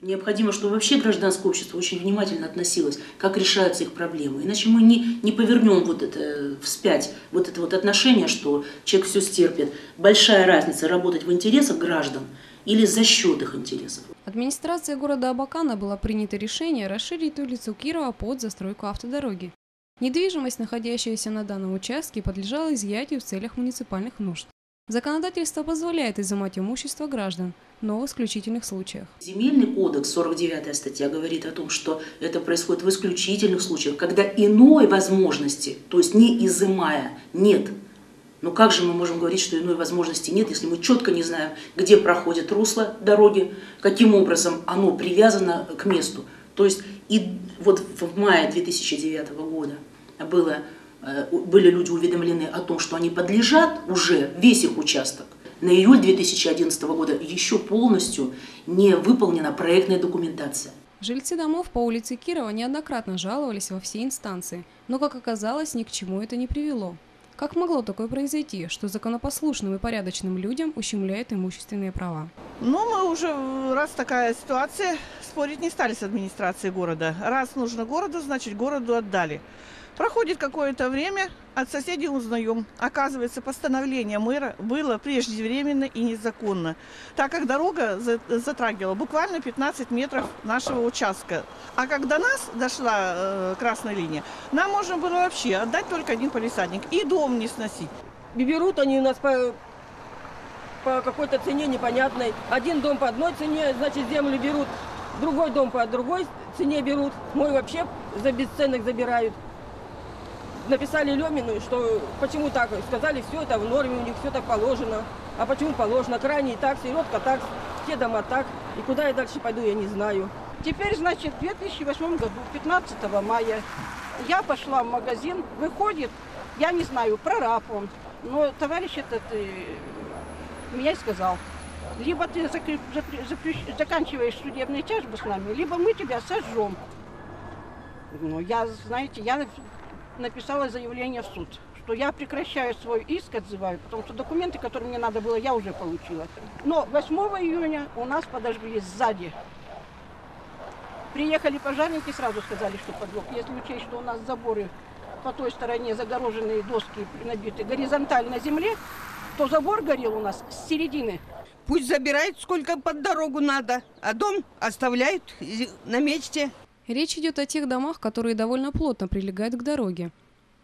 Необходимо, чтобы вообще гражданское общество очень внимательно относилось, как решаются их проблемы. Иначе мы не повернем вот это вспять, вот это вот отношение, что человек все стерпит. Большая разница работать в интересах граждан или за счет их интересов. Администрация города Абакана была принято решение расширить улицу Кирова под застройку автодороги. Недвижимость, находящаяся на данном участке, подлежала изъятию в целях муниципальных нужд. Законодательство позволяет изымать имущество граждан, но в исключительных случаях. Земельный кодекс, 49 статья, говорит о том, что это происходит в исключительных случаях, когда иной возможности, то есть не изымая, нет. Но как же мы можем говорить, что иной возможности нет, если мы четко не знаем, где проходит русло дороги, каким образом оно привязано к месту. То есть и вот в мае 2009 года были люди уведомлены о том, что они подлежат уже весь их участок. На июль 2011 года еще полностью не выполнена проектная документация. Жильцы домов по улице Кирова неоднократно жаловались во все инстанции, но, как оказалось, ни к чему это не привело. Как могло такое произойти, что законопослушным и порядочным людям ущемляют имущественные права? Ну, мы уже, раз такая ситуация, спорить не стали с администрацией города. Раз нужно городу, значит, городу отдали. Проходит какое-то время, от соседей узнаем. Оказывается, постановление мэра было преждевременно и незаконно, так как дорога затрагивала буквально 15 метров нашего участка. А когда до нас дошла красная линия, нам можно было вообще отдать только один полисадник и дом не сносить. И берут они у нас по какой-то цене непонятной. Один дом по одной цене, значит, землю берут. Другой дом по другой цене берут. Мой вообще за бесценок забирают. Написали Лемину, что почему так, сказали, все это в норме, у них все так положено. А почему положено? Крайний так, середка так, все дома так. И куда я дальше пойду, я не знаю. Теперь, значит, в 2008 году, 15 мая, я пошла в магазин, выходит, я не знаю, прораб он, но товарищ этот меня и сказал. Либо ты заканчиваешь судебную тяжбу с нами, либо мы тебя сожжем. Ну, я, знаете, я написала заявление в суд, что я прекращаю свой иск, отзываю, потому что документы, которые мне надо было, я уже получила. Но 8 июня у нас подожгли сзади. Приехали пожарники, сразу сказали, что поджог. Если учесть, что у нас заборы по той стороне, загороженные доски набиты горизонтально на земле, то забор горел у нас с середины. Пусть забирают, сколько под дорогу надо, а дом оставляют на месте. Речь идет о тех домах, которые довольно плотно прилегают к дороге.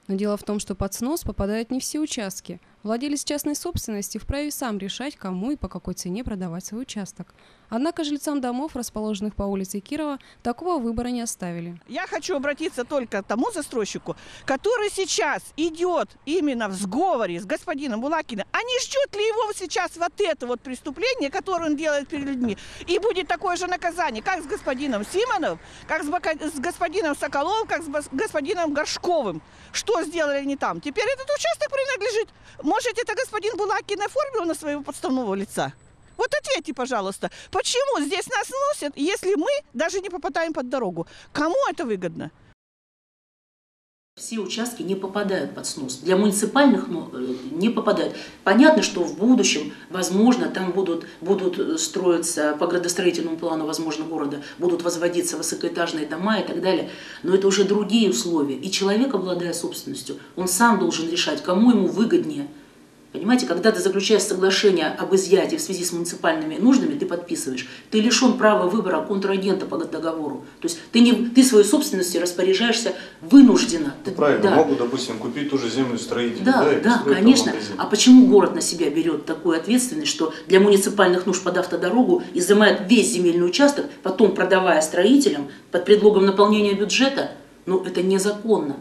Но дело в том, что под снос попадают не все участки. Владелец частной собственности вправе сам решать, кому и по какой цене продавать свой участок. Однако жильцам домов, расположенных по улице Кирова, такого выбора не оставили. Я хочу обратиться только к тому застройщику, который сейчас идет именно в сговоре с господином Булакиным. А не ждет ли его сейчас вот это вот преступление, которое он делает перед людьми? И будет такое же наказание, как с господином Симоновым, как с господином Соколовым, как с господином Горшковым. Что сделали они там? Теперь этот участок принадлежит. Может, это господин Булакин оформил на своего подставного лица? Вот ответьте, пожалуйста, почему здесь нас носят, если мы даже не попадаем под дорогу? Кому это выгодно? Все участки не попадают под снос. Для муниципальных не попадают. Понятно, что в будущем, возможно, там будут строиться по градостроительному плану, возможно, города, будут возводиться высокоэтажные дома и так далее. Но это уже другие условия. И человек, обладая собственностью, он сам должен решать, кому ему выгоднее. Понимаете, когда ты заключаешь соглашение об изъятии в связи с муниципальными нуждами, ты подписываешь, ты лишен права выбора контрагента по договору. То есть ты своей собственностью распоряжаешься вынужденно. Правильно, да. Могут, допустим, купить ту же землю строителей. Да, конечно. А почему город на себя берет такую ответственность, что для муниципальных нужд под автодорогу изымает весь земельный участок, потом продавая строителям под предлогом наполнения бюджета? Ну, это незаконно.